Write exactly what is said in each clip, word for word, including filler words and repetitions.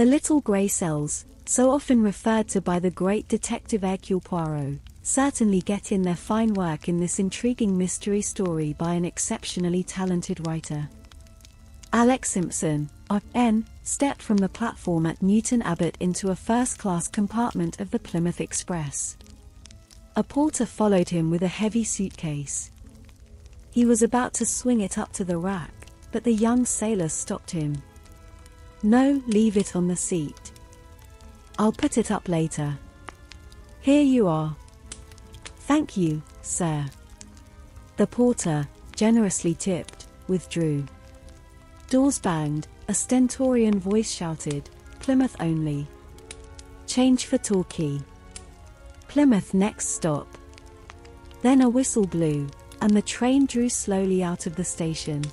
The little grey cells, so often referred to by the great detective Hercule Poirot, certainly get in their fine work in this intriguing mystery story by an exceptionally talented writer. Alex Simpson, R N, stepped from the platform at Newton Abbot into a first-class compartment of the Plymouth Express. A porter followed him with a heavy suitcase. He was about to swing it up to the rack, but the young sailor stopped him. "No, leave it on the seat. I'll put it up later. Here you are." "Thank you, sir." The porter, generously tipped, withdrew. Doors banged, a stentorian voice shouted, "Plymouth only. Change for Torquay. Plymouth next stop." Then a whistle blew, and the train drew slowly out of the station.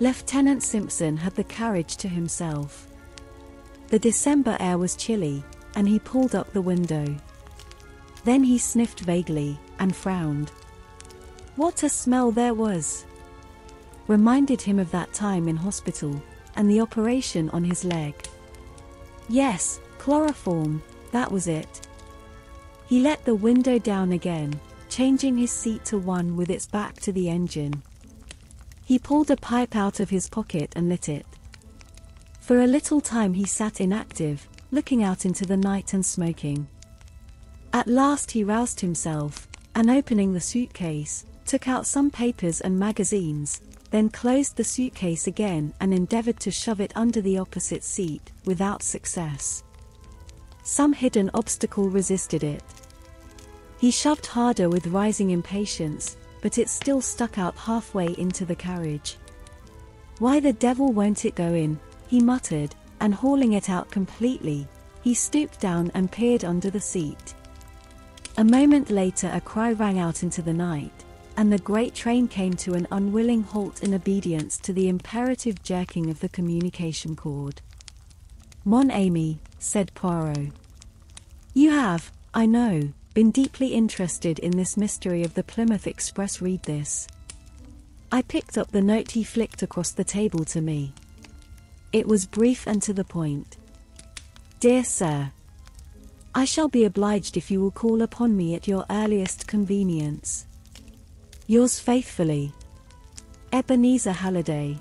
Lieutenant Simpson had the carriage to himself. The December air was chilly, and he pulled up the window. Then he sniffed vaguely, and frowned. What a smell there was! Reminded him of that time in hospital, and the operation on his leg. Yes, chloroform, that was it. He let the window down again, changing his seat to one with its back to the engine. He pulled a pipe out of his pocket and lit it. For a little time he sat inactive, looking out into the night and smoking. At last he roused himself, and opening the suitcase, took out some papers and magazines, then closed the suitcase again and endeavored to shove it under the opposite seat, without success. Some hidden obstacle resisted it. He shoved harder with rising impatience, but it still stuck out halfway into the carriage. "Why the devil won't it go in?" he muttered, and hauling it out completely, he stooped down and peered under the seat. A moment later a cry rang out into the night, and the great train came to an unwilling halt in obedience to the imperative jerking of the communication cord. "Mon ami," said Poirot. "You have, I know, been deeply interested in this mystery of the Plymouth Express. Read this." I picked up the note he flicked across the table to me. It was brief and to the point. "Dear sir, I shall be obliged if you will call upon me at your earliest convenience. Yours faithfully, Ebenezer Halliday."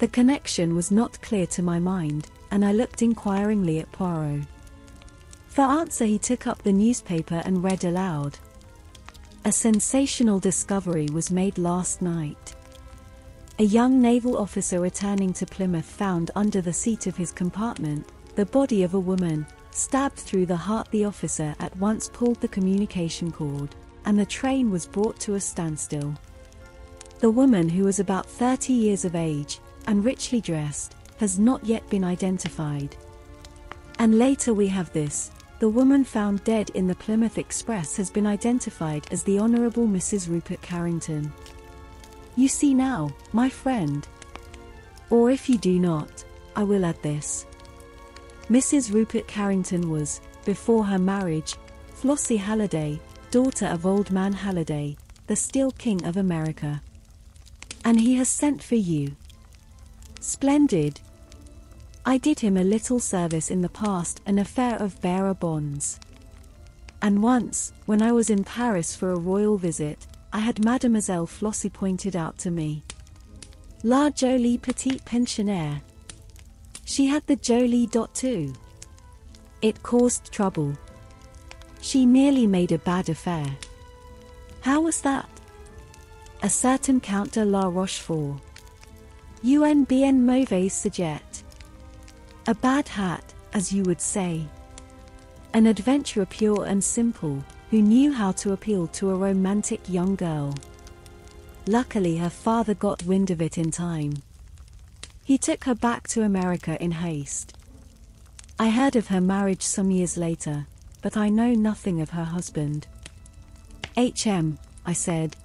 The connection was not clear to my mind, and I looked inquiringly at Poirot. For answer he took up the newspaper and read aloud. "A sensational discovery was made last night. A young naval officer returning to Plymouth found under the seat of his compartment, the body of a woman, stabbed through the heart." The officer at once pulled the communication cord, and the train was brought to a standstill. The woman, who was about thirty years of age, and richly dressed, has not yet been identified. And later we have this: the woman found dead in the Plymouth Express has been identified as the Honorable Missus Rupert Carrington. You see now, my friend. Or if you do not, I will add this. Missus Rupert Carrington was, before her marriage, Flossie Halliday, daughter of Old Man Halliday, the Steel King of America. And he has sent for you. Splendid. I did him a little service in the past, an affair of bearer bonds. And once, when I was in Paris for a royal visit, I had Mademoiselle Flossie pointed out to me. La jolie petite pensionnaire. She had the jolie dot too. It caused trouble. She nearly made a bad affair. How was that? A certain Count de La Rochefort. Un bien mauvais sujet. A bad hat, as you would say. An adventurer pure and simple, who knew how to appeal to a romantic young girl. Luckily her father got wind of it in time. He took her back to America in haste. I heard of her marriage some years later, but I know nothing of her husband. H M, I said.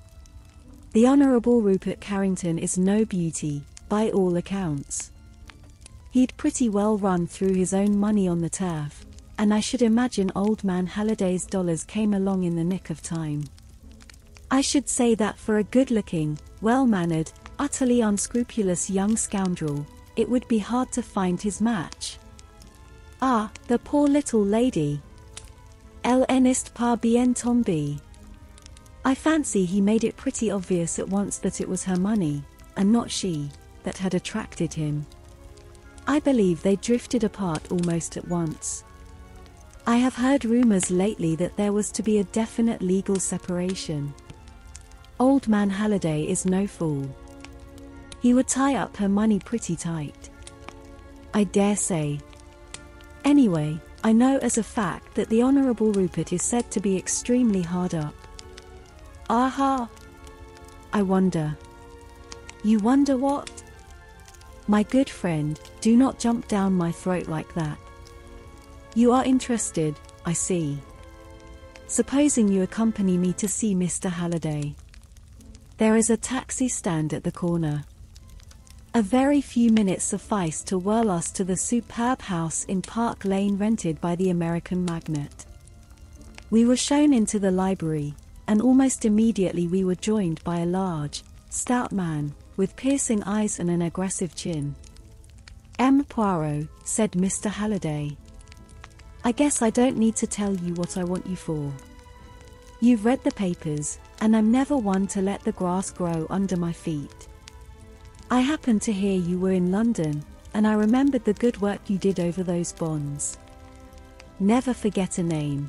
The Honourable Rupert Carrington is no beauty, by all accounts. He'd pretty well run through his own money on the turf, and I should imagine Old Man Halliday's dollars came along in the nick of time. I should say that for a good-looking, well-mannered, utterly unscrupulous young scoundrel, it would be hard to find his match, Ah, the poor little lady. Elle n'est pas bien tombée. I fancy he made it pretty obvious at once that it was her money, and not she, that had attracted him. I believe they drifted apart almost at once. I have heard rumors lately that there was to be a definite legal separation. Old man Halliday is no fool. He would tie up her money pretty tight, I dare say. Anyway, I know as a fact that the Honourable Rupert is said to be extremely hard up. Aha! I wonder. You wonder what? My good friend, do not jump down my throat like that. You are interested, I see. Supposing you accompany me to see Mister Halliday. There is a taxi stand at the corner. A very few minutes suffice to whirl us to the superb house in Park Lane rented by the American magnate. We were shown into the library, and almost immediately we were joined by a large, stout man, with piercing eyes and an aggressive chin. M. Poirot, said Mister Halliday. I guess I don't need to tell you what I want you for. You've read the papers, and I'm never one to let the grass grow under my feet. I happened to hear you were in London, and I remembered the good work you did over those bonds. Never forget a name.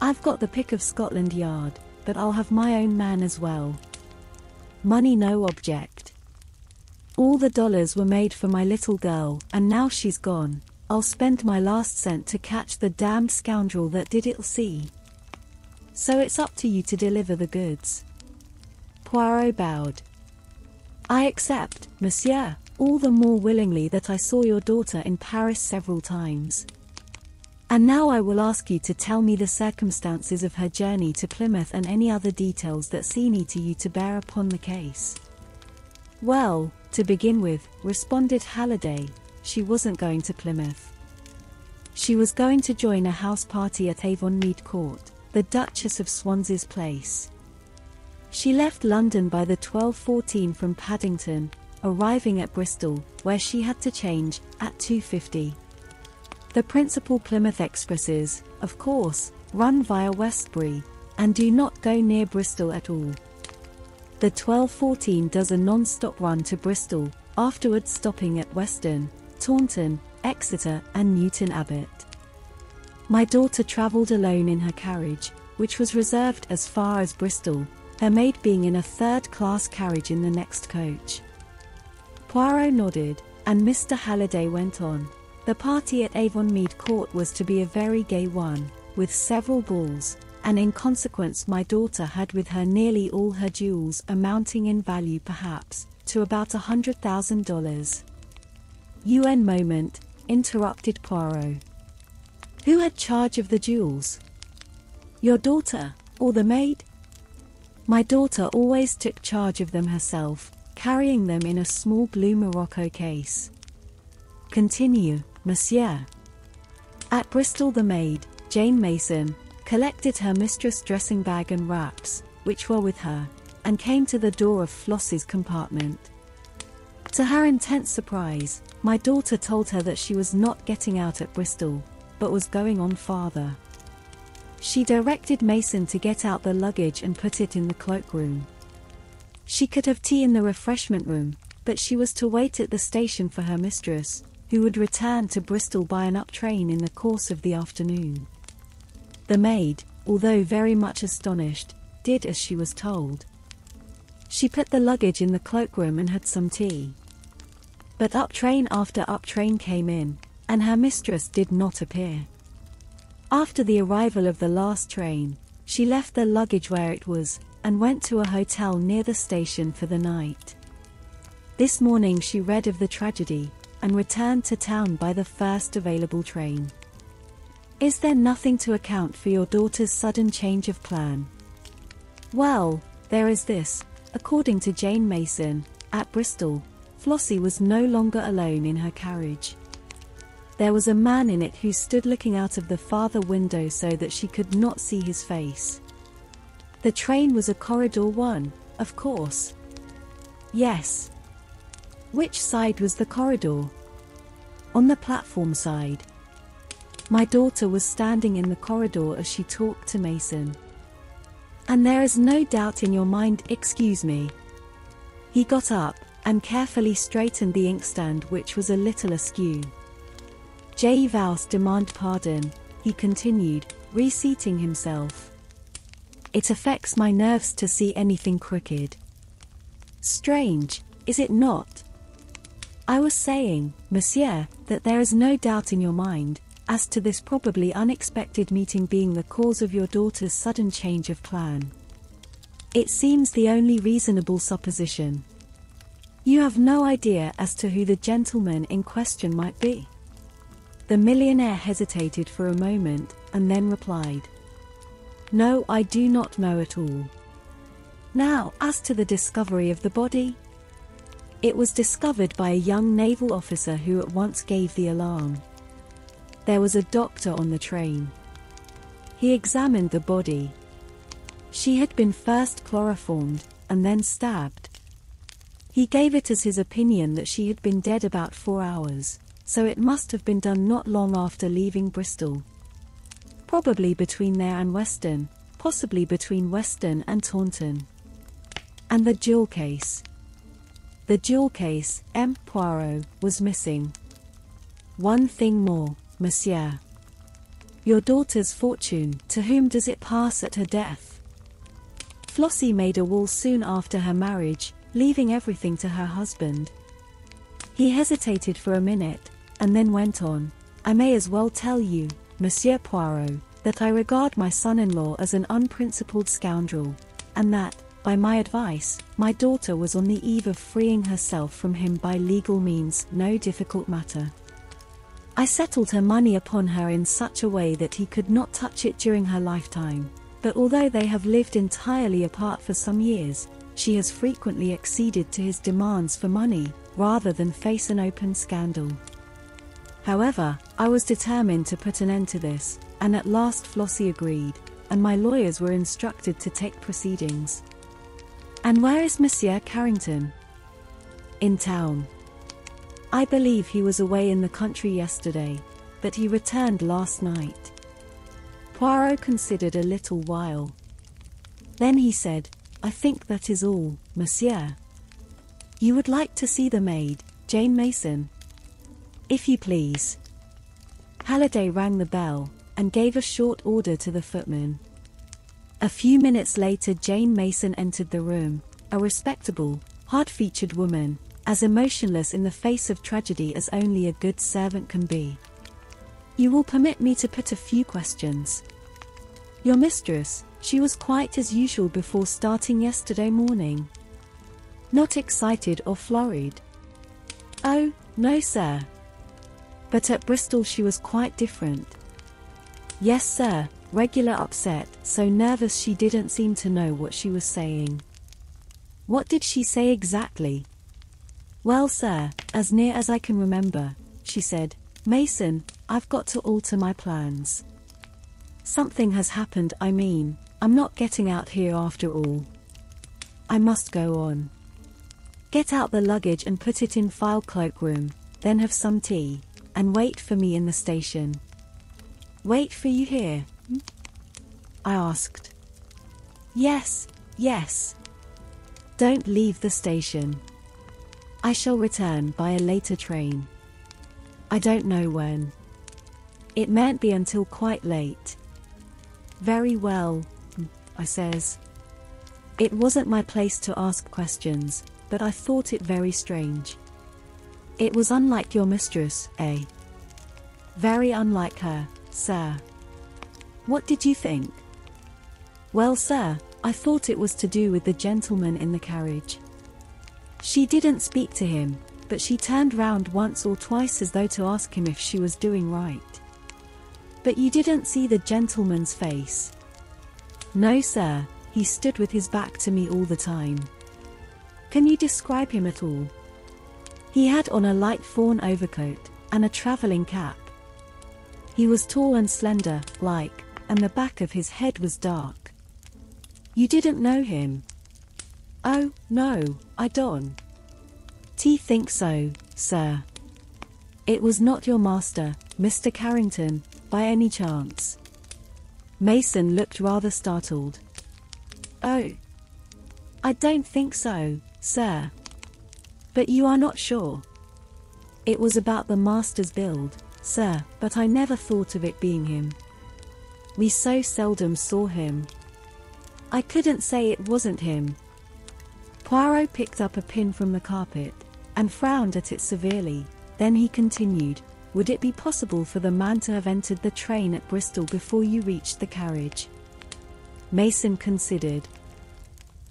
I've got the pick of Scotland Yard, but I'll have my own man as well. Money no object. All the dollars were made for my little girl, and now she's gone, I'll spend my last cent to catch the damned scoundrel that did it, see. So it's up to you to deliver the goods. Poirot bowed. I accept, monsieur, all the more willingly that I saw your daughter in Paris several times. And now I will ask you to tell me the circumstances of her journey to Plymouth and any other details that seem to you to bear upon the case. Well, to begin with, responded Halliday, she wasn't going to Plymouth. She was going to join a house party at Avonmead Court, the Duchess of Swansea's place. She left London by the twelve fourteen from Paddington, arriving at Bristol, where she had to change, at two fifty. The principal Plymouth Expresses, of course, run via Westbury, and do not go near Bristol at all. The twelve fourteen does a non-stop run to Bristol, afterwards stopping at Weston, Taunton, Exeter and Newton Abbot. My daughter travelled alone in her carriage, which was reserved as far as Bristol, her maid being in a third-class carriage in the next coach. Poirot nodded, and Mister Halliday went on. The party at Avonmead Court was to be a very gay one, with several balls, and in consequence my daughter had with her nearly all her jewels, amounting in value perhaps to about a hundred thousand dollars. Un moment, interrupted Poirot. Who had charge of the jewels? Your daughter, or the maid? My daughter always took charge of them herself, carrying them in a small blue Morocco case. Continue, monsieur. At Bristol the maid, Jane Mason, collected her mistress' dressing bag and wraps, which were with her, and came to the door of Flossie's compartment. To her intense surprise, my daughter told her that she was not getting out at Bristol, but was going on farther. She directed Mason to get out the luggage and put it in the cloakroom. She could have tea in the refreshment room, but she was to wait at the station for her mistress, who would return to Bristol by an up train in the course of the afternoon. The maid, although very much astonished, did as she was told. She put the luggage in the cloakroom and had some tea. But up train after up train came in, and her mistress did not appear. After the arrival of the last train, she left the luggage where it was, and went to a hotel near the station for the night. This morning she read of the tragedy, and returned to town by the first available train. Is there nothing to account for your daughter's sudden change of plan? Well, there is this. According to Jane Mason, at Bristol, Flossie was no longer alone in her carriage. There was a man in it who stood looking out of the farther window so that she could not see his face. The train was a corridor one, of course. Yes. Which side was the corridor? On the platform side. My daughter was standing in the corridor as she talked to Mason. And there is no doubt in your mind, excuse me. He got up and carefully straightened the inkstand, which was a little askew. J. Vouse demand pardon, he continued, reseating himself. It affects my nerves to see anything crooked. Strange, is it not? I was saying, monsieur, that there is no doubt in your mind, as to this probably unexpected meeting being the cause of your daughter's sudden change of plan. It seems the only reasonable supposition. You have no idea as to who the gentleman in question might be. The millionaire hesitated for a moment, and then replied, No, I do not know at all. Now, as to the discovery of the body? It was discovered by a young naval officer who at once gave the alarm. There was a doctor on the train. He examined the body. She had been first chloroformed, and then stabbed. He gave it as his opinion that she had been dead about four hours, so it must have been done not long after leaving Bristol. Probably between there and Weston, possibly between Weston and Taunton. And the jewel case. The jewel case, M. Poirot, was missing. One thing more, monsieur. Your daughter's fortune, to whom does it pass at her death? Flossie made a will soon after her marriage, leaving everything to her husband. He hesitated for a minute, and then went on, I may as well tell you, Monsieur Poirot, that I regard my son-in-law as an unprincipled scoundrel, and that, by my advice, my daughter was on the eve of freeing herself from him by legal means, no difficult matter. I settled her money upon her in such a way that he could not touch it during her lifetime, but although they have lived entirely apart for some years, she has frequently acceded to his demands for money, rather than face an open scandal. However, I was determined to put an end to this, and at last Flossie agreed, and my lawyers were instructed to take proceedings. And where is Monsieur Carrington? In town. I believe he was away in the country yesterday, but he returned last night. Poirot considered a little while. Then he said, I think that is all, monsieur. You would like to see the maid, Jane Mason? If you please. Halliday rang the bell, and gave a short order to the footman. A few minutes later Jane Mason entered the room, a respectable, hard-featured woman, as emotionless in the face of tragedy as only a good servant can be. You will permit me to put a few questions. Your mistress, she was quite as usual before starting yesterday morning. Not excited or flurried? Oh, no, sir. But at Bristol she was quite different. Yes, sir, regular upset, so nervous she didn't seem to know what she was saying. What did she say exactly? Well, sir, as near as I can remember, she said, Mason, I've got to alter my plans. Something has happened, I mean, I'm not getting out here after all. I must go on. Get out the luggage and put it in file cloakroom, then have some tea, and wait for me in the station. Wait for you here? I asked. Yes, yes. Don't leave the station. I shall return by a later train. I don't know when. It mayn't be until quite late. Very well, I says. It wasn't my place to ask questions, but I thought it very strange. It was unlike your mistress, eh? Very unlike her, sir. What did you think? Well, sir, I thought it was to do with the gentleman in the carriage. She didn't speak to him, but she turned round once or twice as though to ask him if she was doing right. But you didn't see the gentleman's face? No, sir. He stood with his back to me all the time. Can you describe him at all? He had on a light fawn overcoat, and a travelling cap. He was tall and slender, like, and the back of his head was dark. You didn't know him? Oh, no, I don't. T think so, sir. It was not your master, Mister Carrington, by any chance?" Mason looked rather startled. "Oh, I don't think so, sir." "But you are not sure?" "It was about the master's build, sir, but I never thought of it being him. We so seldom saw him. I couldn't say it wasn't him." Poirot picked up a pin from the carpet and frowned at it severely. Then he continued, "Would it be possible for the man to have entered the train at Bristol before you reached the carriage?" Mason considered.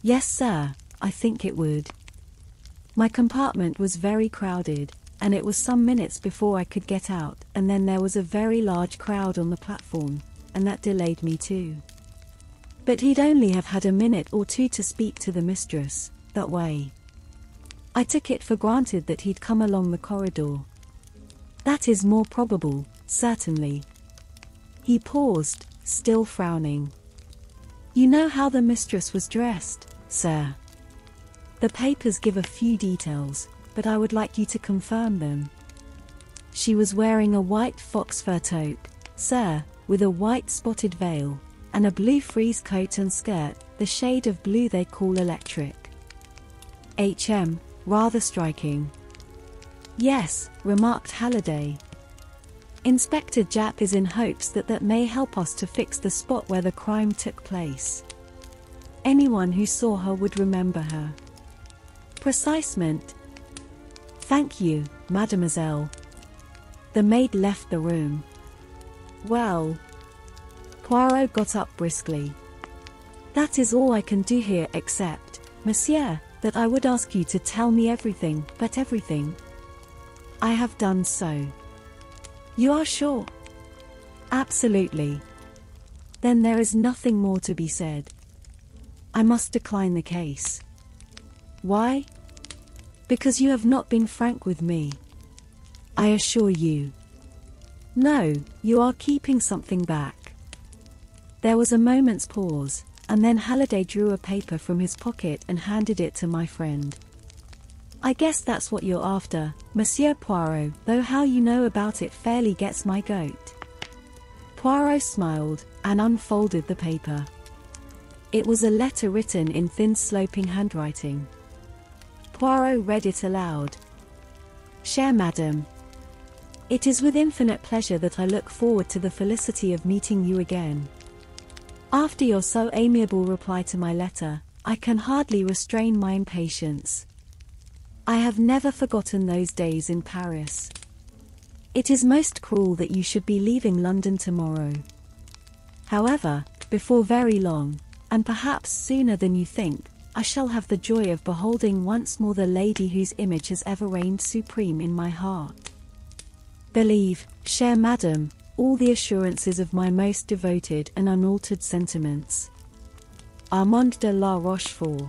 "Yes, sir, I think it would. My compartment was very crowded, and it was some minutes before I could get out, and then there was a very large crowd on the platform, and that delayed me too." "But he'd only have had a minute or two to speak to the mistress, that way. I took it for granted that he'd come along the corridor." "That is more probable, certainly." He paused, still frowning. "You know how the mistress was dressed, sir? The papers give a few details, but I would like you to confirm them. She was wearing a white fox fur toque, sir, with a white spotted veil, and a blue frieze coat and skirt, the shade of blue they call electric. H M, rather striking." "Yes," remarked Halliday. "Inspector Japp is in hopes that that may help us to fix the spot where the crime took place. Anyone who saw her would remember her." "Precisement." "Thank you, mademoiselle." The maid left the room. "Well," Poirot got up briskly, "that is all I can do here except, monsieur, that I would ask you to tell me everything, but everything." "I have done so." "You are sure?" "Absolutely." "Then there is nothing more to be said. I must decline the case." "Why?" "Because you have not been frank with me, I assure you." "No, you are keeping something back." There was a moment's pause, and then Halliday drew a paper from his pocket and handed it to my friend. "I guess that's what you're after, Monsieur Poirot, though how you know about it fairly gets my goat." Poirot smiled and unfolded the paper. It was a letter written in thin sloping handwriting. Poirot read it aloud. "Chère Madame, it is with infinite pleasure that I look forward to the felicity of meeting you again. After your so amiable reply to my letter, I can hardly restrain my impatience. I have never forgotten those days in Paris. It is most cruel that you should be leaving London tomorrow. However, before very long, and perhaps sooner than you think, I shall have the joy of beholding once more the lady whose image has ever reigned supreme in my heart. Believe, chère madame, all the assurances of my most devoted and unaltered sentiments. Armand de La Rochefort."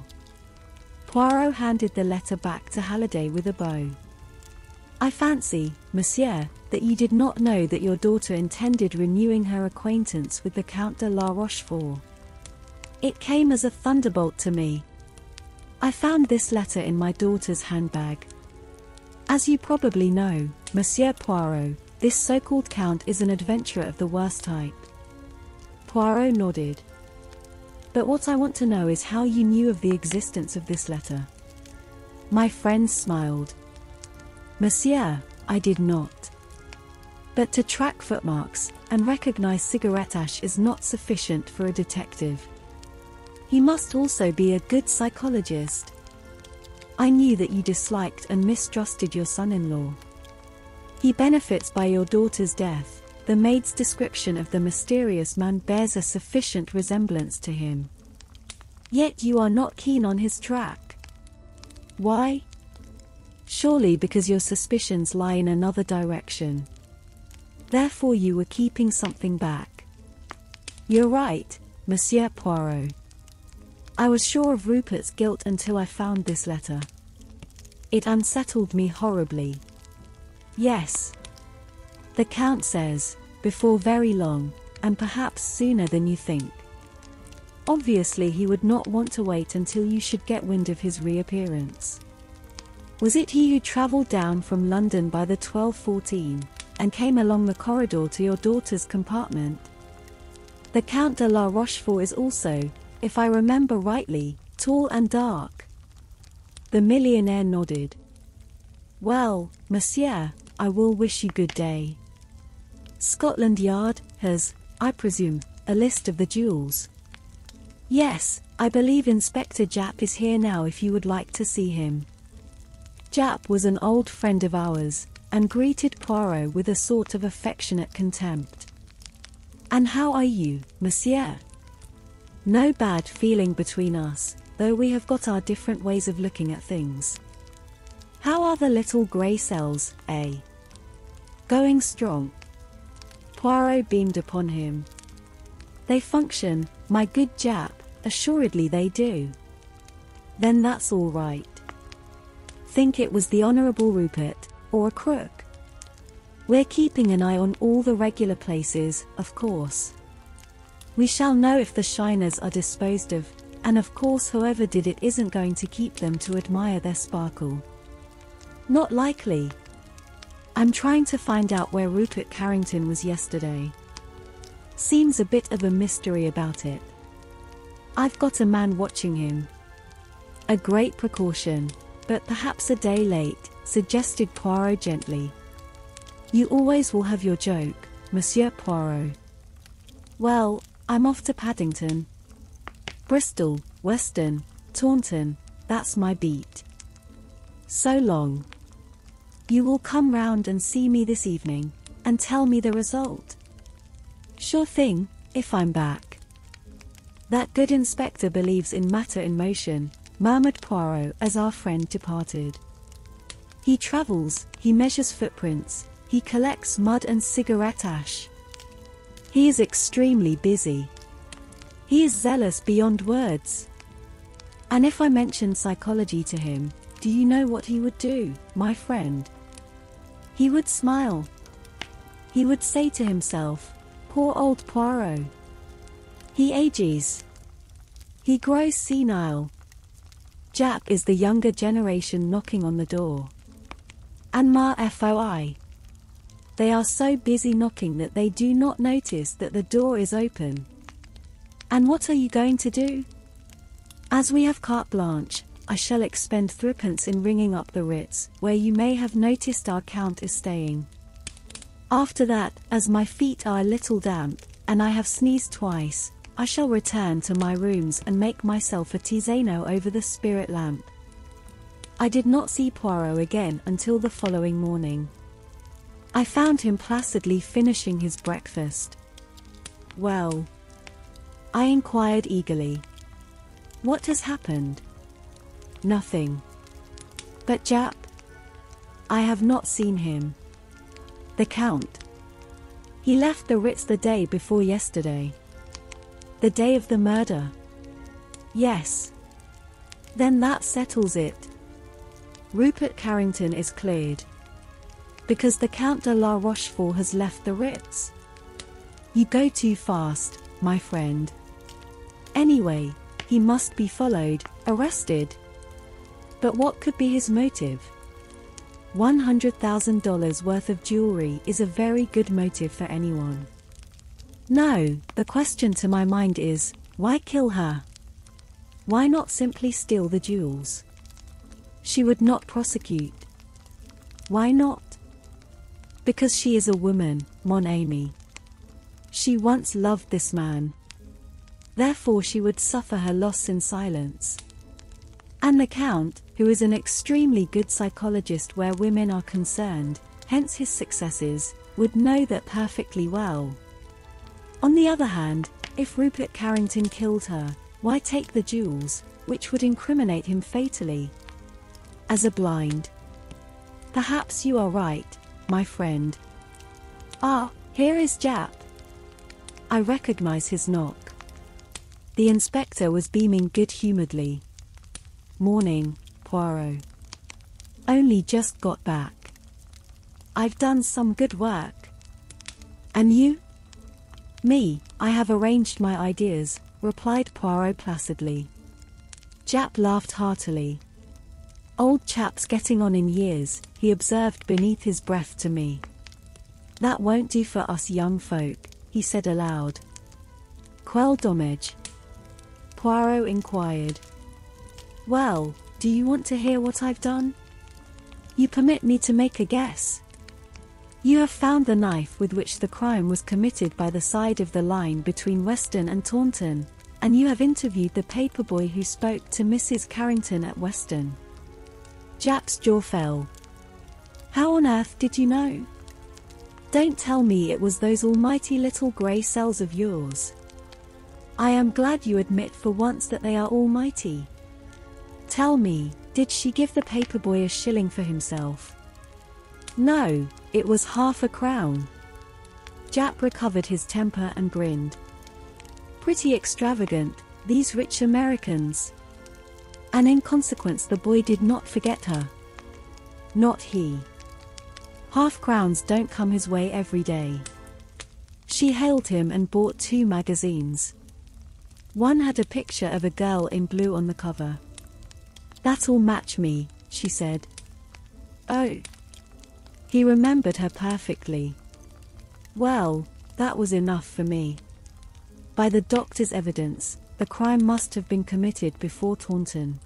Poirot handed the letter back to Halliday with a bow. "I fancy, monsieur, that you did not know that your daughter intended renewing her acquaintance with the Count de La Rochefort. It came as a thunderbolt to me. I found this letter in my daughter's handbag. As you probably know, Monsieur Poirot, this so-called Count is an adventurer of the worst type." Poirot nodded. "But what I want to know is how you knew of the existence of this letter." My friend smiled. "Monsieur, I did not. But to track footmarks and recognize cigarette ash is not sufficient for a detective. He must also be a good psychologist. I knew that you disliked and mistrusted your son-in-law. He benefits by your daughter's death. The maid's description of the mysterious man bears a sufficient resemblance to him. Yet you are not keen on his track. Why? Surely because your suspicions lie in another direction. Therefore you were keeping something back. You're right, Monsieur Poirot. I was sure of Rupert's guilt until I found this letter. It unsettled me horribly. Yes. The Count says, before very long, and perhaps sooner than you think. Obviously he would not want to wait until you should get wind of his reappearance. Was it he who travelled down from London by the twelve fourteen, and came along the corridor to your daughter's compartment. The Count de La Rochefort is also, if I remember rightly, tall and dark." The millionaire nodded. "Well, monsieur, I will wish you good day. Scotland Yard has, I presume, a list of the jewels." "Yes, I believe Inspector Japp is here now if you would like to see him." Japp was an old friend of ours, and greeted Poirot with a sort of affectionate contempt. "And how are you, monsieur?" "No bad feeling between us, though we have got our different ways of looking at things." "How are the little grey cells, eh?" "Going strong." Poirot beamed upon him. "They function, my good Japp, assuredly they do." "Then that's all right. Think it was the Honourable Rupert, or a crook? We're keeping an eye on all the regular places, of course. We shall know if the shiners are disposed of, and of course whoever did it isn't going to keep them to admire their sparkle." "Not likely. I'm trying to find out where Rupert Carrington was yesterday. Seems a bit of a mystery about it. I've got a man watching him." "A great precaution, but perhaps a day late," suggested Poirot gently. "You always will have your joke, Monsieur Poirot." "Well, I'm off to Paddington. Bristol, Weston, Taunton, that's my beat. So long. You will come round and see me this evening, and tell me the result." "Sure thing, if I'm back." "That good inspector believes in matter in motion," murmured Poirot as our friend departed. "He travels, he measures footprints, he collects mud and cigarette ash. He is extremely busy. He is zealous beyond words. And if I mentioned psychology to him, do you know what he would do, my friend? He would smile. He would say to himself, 'Poor old Poirot. He ages. He grows senile.' Japp is the younger generation knocking on the door. And ma foi. They are so busy knocking that they do not notice that the door is open. And what are you going to do? As we have carte blanche, I shall expend threepence in ringing up the Ritz, where you may have noticed our Count is staying. After that, as my feet are a little damp, and I have sneezed twice, I shall return to my rooms and make myself a tisano over the spirit lamp." I did not see Poirot again until the following morning. I found him placidly finishing his breakfast. "Well?" I inquired eagerly. "What has happened?" "Nothing. But Japp? I have not seen him. The Count. He left the Ritz the day before yesterday." "The day of the murder?" "Yes." "Then that settles it. Rupert Carrington is cleared. Because the Count de la Rochefort has left the Ritz. You go too fast, my friend. Anyway, he must be followed, arrested. But what could be his motive? one hundred thousand dollars worth of jewelry is a very good motive for anyone. No, the question to my mind is, why kill her? Why not simply steal the jewels? She would not prosecute. Why not? Because she is a woman, mon ami. She once loved this man. Therefore she would suffer her loss in silence. And the Count, who is an extremely good psychologist where women are concerned, hence his successes, would know that perfectly well. On the other hand, if Rupert Carrington killed her, why take the jewels, which would incriminate him fatally? As a blind. Perhaps you are right, my friend. Ah, here is Japp." I recognize his knock. The inspector was beaming good-humouredly. "Morning, Poirot. Only just got back. I've done some good work. And you?" "Me, I have arranged my ideas," replied Poirot placidly. Japp laughed heartily. "Old chap's getting on in years," he observed beneath his breath to me. "That won't do for us young folk," he said aloud. "Quel dommage?" Poirot inquired. "Well, do you want to hear what I've done? You permit me to make a guess. You have found the knife with which the crime was committed by the side of the line between Weston and Taunton, and you have interviewed the paperboy who spoke to Missus Carrington at Weston." Japp's jaw fell. "How on earth did you know? Don't tell me it was those almighty little grey cells of yours. I am glad you admit for once that they are almighty. Tell me, did she give the paperboy a shilling for himself?" "No, it was half a crown." Japp recovered his temper and grinned. "Pretty extravagant, these rich Americans." "And in consequence the boy did not forget her?" "Not he. Half-crowns don't come his way every day." She hailed him and bought two magazines. One had a picture of a girl in blue on the cover. "That'll match me," she said. "Oh." He remembered her perfectly. "Well, that was enough for me. By the doctor's evidence, the crime must have been committed before Taunton.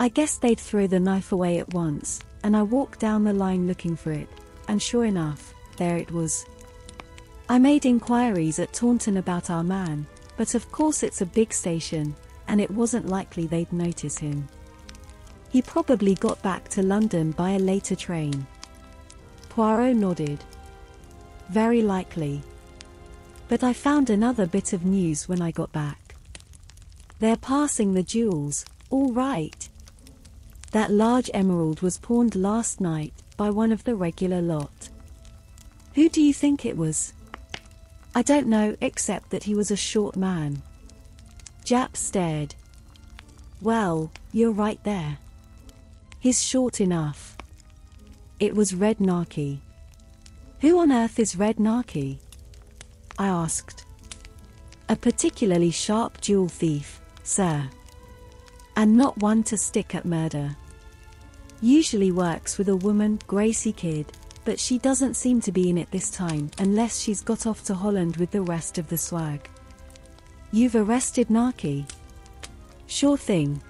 I guess they'd throw the knife away at once, and I walked down the line looking for it, and sure enough, there it was. I made inquiries at Taunton about our man, but of course it's a big station, and it wasn't likely they'd notice him. He probably got back to London by a later train." Poirot nodded. "Very likely. But I found another bit of news when I got back. They're passing the jewels, all right. That large emerald was pawned last night by one of the regular lot." "Who do you think it was?" "I don't know, except that he was a short man." Japp stared. "Well, you're right there. He's short enough. It was Red Narkey." "Who on earth is Red Narkey?" I asked. "A particularly sharp jewel thief, sir. And not one to stick at murder. Usually works with a woman, Gracie Kidd, but she doesn't seem to be in it this time unless she's got off to Holland with the rest of the swag." "You've arrested Narkey?" "Sure thing.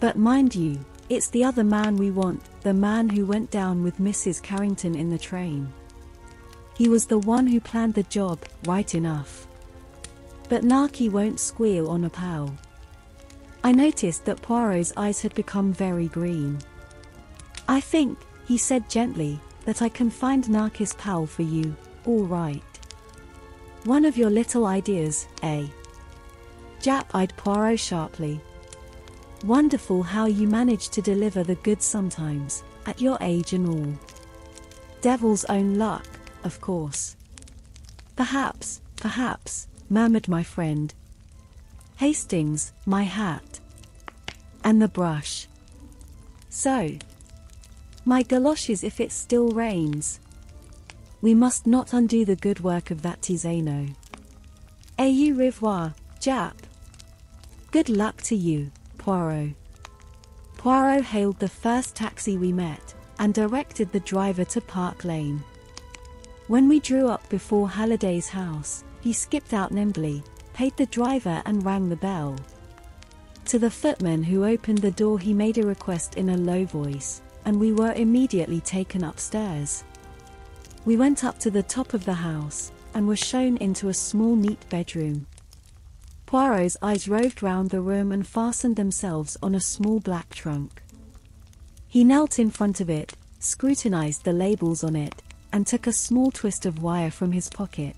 But mind you, it's the other man we want, the man who went down with Missus Carrington in the train. He was the one who planned the job, right enough. But Narkey won't squeal on a pal." I noticed that Poirot's eyes had become very green. "I think," he said gently, "that I can find Narkey's pal for you, all right. One of your little ideas, eh?" Japp eyed Poirot sharply. "Wonderful how you manage to deliver the goods sometimes, at your age and all. Devil's own luck, of course." "Perhaps, perhaps," murmured my friend. "Hastings, my hat. And the brush. So. My galoshes if it still rains. We must not undo the good work of that Tisano. Au revoir, Japp." "Good luck to you, Poirot." Poirot hailed the first taxi we met, and directed the driver to Park Lane. When we drew up before Halliday's house, he skipped out nimbly, paid the driver and rang the bell. To the footman who opened the door he made a request in a low voice, and we were immediately taken upstairs. We went up to the top of the house, and were shown into a small neat bedroom. Poirot's eyes roved round the room and fastened themselves on a small black trunk. He knelt in front of it, scrutinized the labels on it, and took a small twist of wire from his pocket.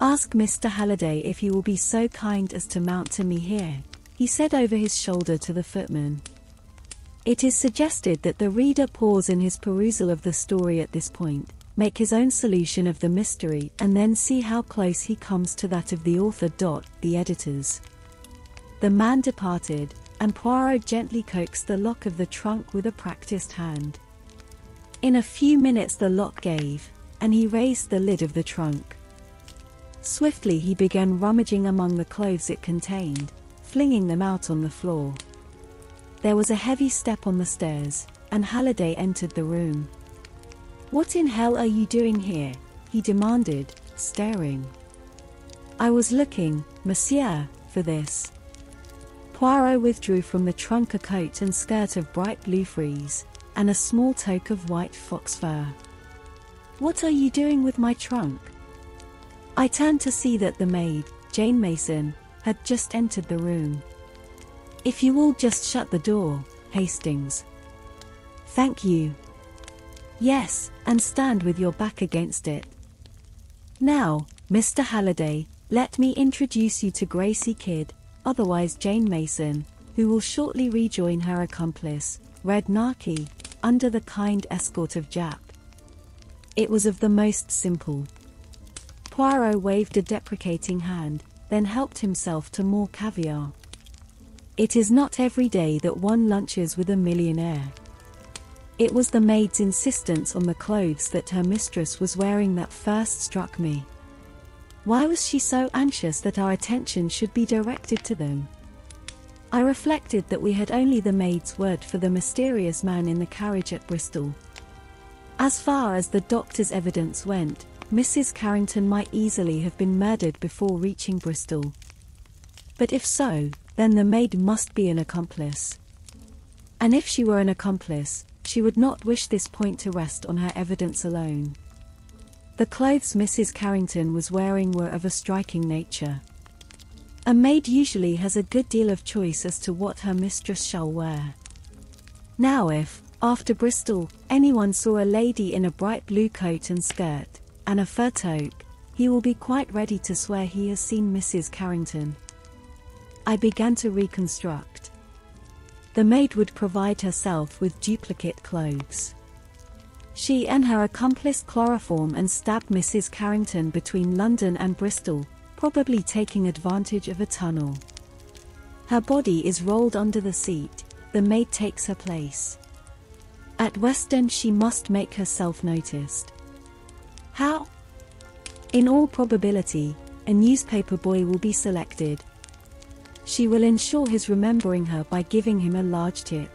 "Ask Mister Halliday if he will be so kind as to mount to me here," he said over his shoulder to the footman. It is suggested that the reader pause in his perusal of the story at this point, make his own solution of the mystery, and then see how close he comes to that of the author. The editors. The man departed, and Poirot gently coaxed the lock of the trunk with a practiced hand. In a few minutes the lock gave, and he raised the lid of the trunk. Swiftly he began rummaging among the clothes it contained, flinging them out on the floor. There was a heavy step on the stairs, and Halliday entered the room. "What in hell are you doing here?" he demanded, staring. "I was looking, monsieur, for this." Poirot withdrew from the trunk a coat and skirt of bright blue frieze, and a small toque of white fox fur. "What are you doing with my trunk?" I turned to see that the maid, Jane Mason, had just entered the room. "If you will just shut the door, Hastings." "Thank you." "Yes, and stand with your back against it. Now, Mister Halliday, let me introduce you to Gracie Kidd, otherwise Jane Mason, who will shortly rejoin her accomplice, Red Narkey, under the kind escort of Japp." It was of the most simple. Poirot waved a deprecating hand, then helped himself to more caviar. It is not every day that one lunches with a millionaire. It was the maid's insistence on the clothes that her mistress was wearing that first struck me. Why was she so anxious that our attention should be directed to them? I reflected that we had only the maid's word for the mysterious man in the carriage at Bristol. As far as the doctor's evidence went, Missus Carrington might easily have been murdered before reaching Bristol. But if so, then the maid must be an accomplice. And if she were an accomplice, she would not wish this point to rest on her evidence alone. The clothes Missus Carrington was wearing were of a striking nature. A maid usually has a good deal of choice as to what her mistress shall wear. Now if, after Bristol, anyone saw a lady in a bright blue coat and skirt, and a fur toque, he will be quite ready to swear he has seen Missus Carrington. I began to reconstruct. The maid would provide herself with duplicate clothes. She and her accomplice chloroform and stabbed Missus Carrington between London and Bristol, probably taking advantage of a tunnel. Her body is rolled under the seat, the maid takes her place. At Weston she must make herself noticed. How? In all probability, a newspaper boy will be selected. She will ensure his remembering her by giving him a large tip.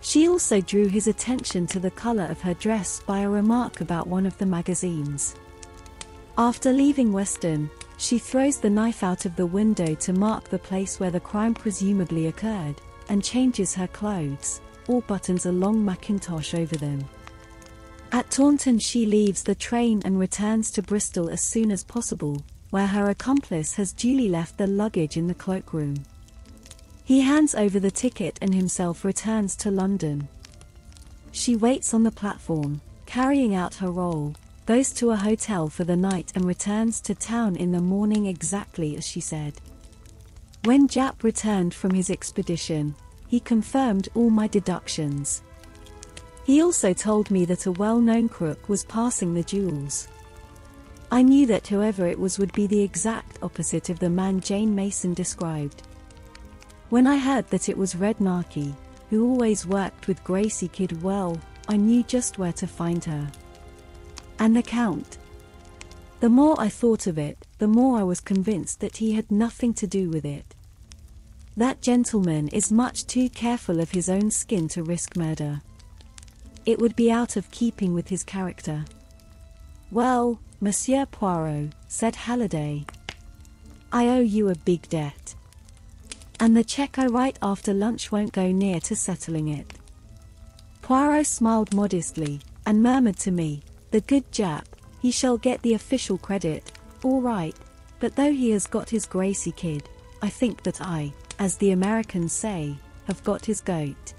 She also drew his attention to the color of her dress by a remark about one of the magazines. After leaving Weston, she throws the knife out of the window to mark the place where the crime presumably occurred, and changes her clothes, all buttons a long mackintosh over them. At Taunton she leaves the train and returns to Bristol as soon as possible, where her accomplice has duly left the luggage in the cloakroom. He hands over the ticket and himself returns to London. She waits on the platform, carrying out her role, goes to a hotel for the night and returns to town in the morning exactly as she said. When Japp returned from his expedition, he confirmed all my deductions. He also told me that a well-known crook was passing the jewels. I knew that whoever it was would be the exact opposite of the man Jane Mason described. When I heard that it was Red Narkey, who always worked with Gracie Kidd well, I knew just where to find her. And the Count. The more I thought of it, the more I was convinced that he had nothing to do with it. That gentleman is much too careful of his own skin to risk murder. It would be out of keeping with his character. "Well, Monsieur Poirot," said Halliday, "I owe you a big debt. And the cheque I write after lunch won't go near to settling it." Poirot smiled modestly, and murmured to me, "The good Japp, he shall get the official credit, all right, but though he has got his Gracie Kidd, I think that I, as the Americans say, have got his goat."